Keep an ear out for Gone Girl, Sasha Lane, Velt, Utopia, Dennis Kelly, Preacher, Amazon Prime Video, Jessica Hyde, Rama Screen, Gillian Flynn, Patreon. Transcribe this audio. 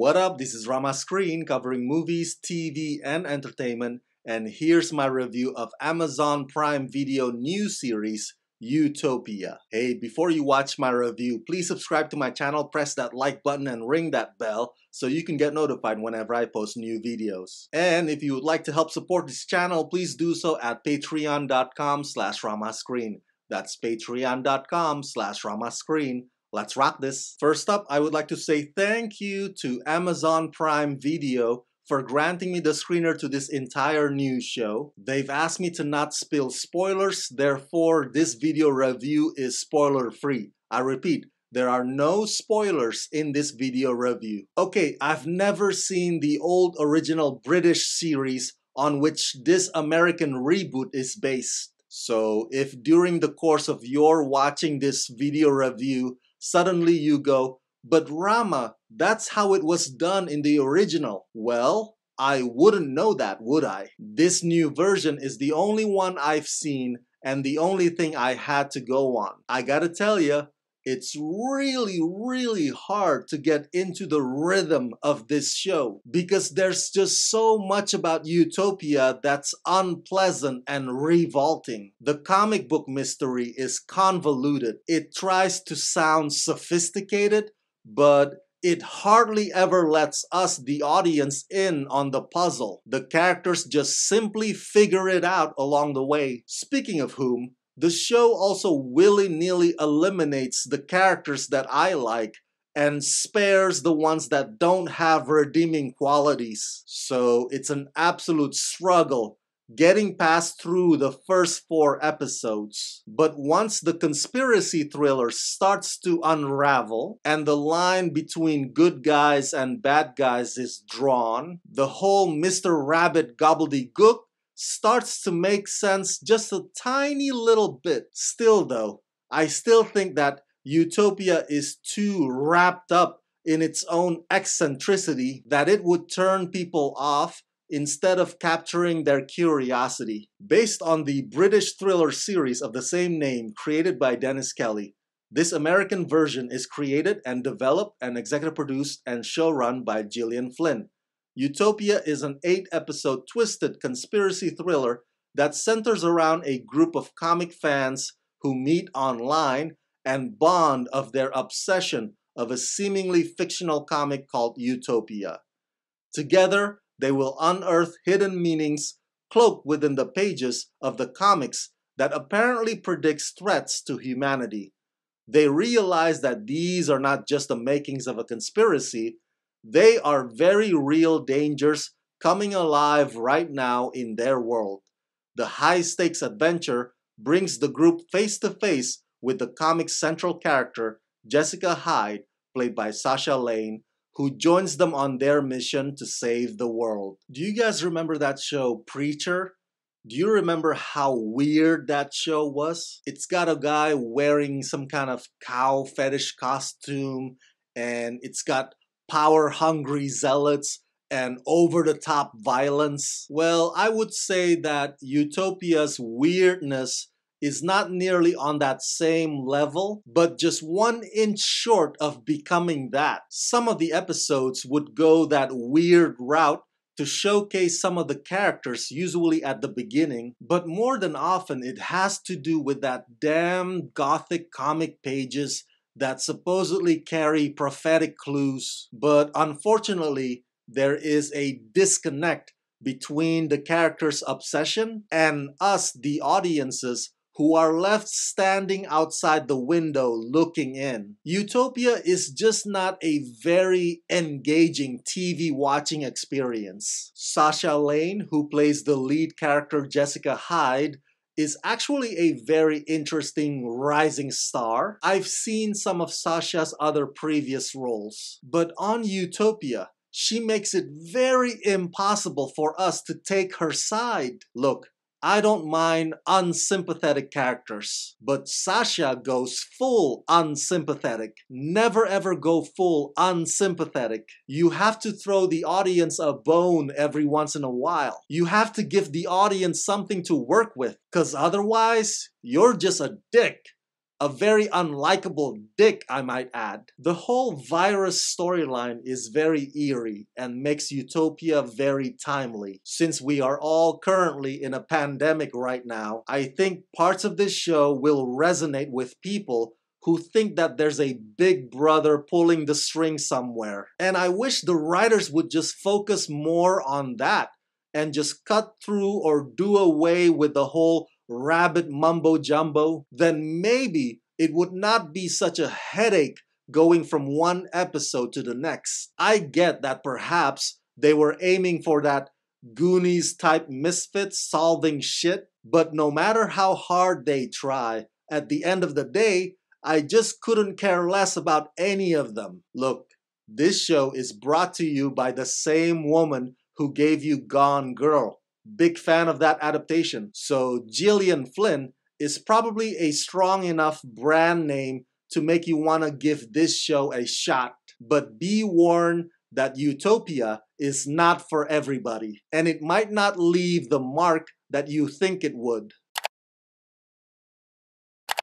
What up? This is Rama Screen, covering movies, TV, and entertainment, and here's my review of Amazon Prime Video new series, Utopia. Hey, before you watch my review, please subscribe to my channel, press that like button, and ring that bell so you can get notified whenever I post new videos. And if you would like to help support this channel, please do so at patreon.com/ramascreen. That's patreon.com/ramascreen. Let's rock this. First up, I would like to say thank you to Amazon Prime Video for granting me the screener to this entire new show. They've asked me to not spill spoilers, therefore this video review is spoiler-free. I repeat, there are no spoilers in this video review. Okay, I've never seen the old original British series on which this American reboot is based. So if during the course of your watching this video review, suddenly you go, "But Rama, that's how it was done in the original." Well, I wouldn't know that, would I? This new version is the only one I've seen and the only thing I had to go on. I gotta tell you, it's really hard to get into the rhythm of this show because there's just so much about Utopia that's unpleasant and revolting. The comic book mystery is convoluted. It tries to sound sophisticated, but it hardly ever lets us, the audience, in on the puzzle. The characters just simply figure it out along the way. Speaking of whom, the show also willy-nilly eliminates the characters that I like and spares the ones that don't have redeeming qualities. So it's an absolute struggle getting past through the first 4 episodes. But once the conspiracy thriller starts to unravel and the line between good guys and bad guys is drawn, the whole Mr. Rabbit gobbledygook starts to make sense just a tiny little bit. Still though, I still think that Utopia is too wrapped up in its own eccentricity that it would turn people off instead of capturing their curiosity. Based on the British thriller series of the same name created by Dennis Kelly, this American version is created and developed and executive produced and showrun by Gillian Flynn. Utopia is an 8-episode twisted conspiracy thriller that centers around a group of comic fans who meet online and bond over their obsession of a seemingly fictional comic called Utopia. Together, they will unearth hidden meanings cloaked within the pages of the comics that apparently predicts threats to humanity. They realize that these are not just the makings of a conspiracy. They are very real dangers coming alive right now in their world. The high-stakes adventure brings the group face-to-face with the comic's central character, Jessica Hyde, played by Sasha Lane, who joins them on their mission to save the world. Do you guys remember that show, Preacher? Do you remember how weird that show was? It's got a guy wearing some kind of cow fetish costume, and it's got power-hungry zealots and over-the-top violence. Well, I would say that Utopia's weirdness is not nearly on that same level, but just 1 inch short of becoming that. Some of the episodes would go that weird route to showcase some of the characters, usually at the beginning, but more than often it has to do with that damn gothic comic pages that supposedly carry prophetic clues. But unfortunately, there is a disconnect between the character's obsession and us, the audiences, who are left standing outside the window looking in. Utopia is just not a very engaging TV watching experience. Sasha Lane, who plays the lead character Jessica Hyde, is actually a very interesting rising star. I've seen some of Sasha's other previous roles, but on Utopia, she makes it very impossible for us to take her side. Look, I don't mind unsympathetic characters, but Sasha goes full unsympathetic. Never ever go full unsympathetic. You have to throw the audience a bone every once in a while. You have to give the audience something to work with, because otherwise, you're just a dick. a very unlikable dick, I might add. The whole virus storyline is very eerie and makes Utopia very timely. Since we are all currently in a pandemic right now, I think parts of this show will resonate with people who think that there's a big brother pulling the string somewhere. And I wish the writers would just focus more on that and just cut through or do away with the whole rabbit mumbo jumbo. Then maybe it would not be such a headache going from one episode to the next. I get that perhaps they were aiming for that Goonies type misfits solving shit, but no matter how hard they try, at the end of the day, I just couldn't care less about any of them. Look, this show is brought to you by the same woman who gave you Gone Girl. Big fan of that adaptation. So Gillian Flynn is probably a strong enough brand name to make you want to give this show a shot. But be warned that Utopia is not for everybody, and it might not leave the mark that you think it would.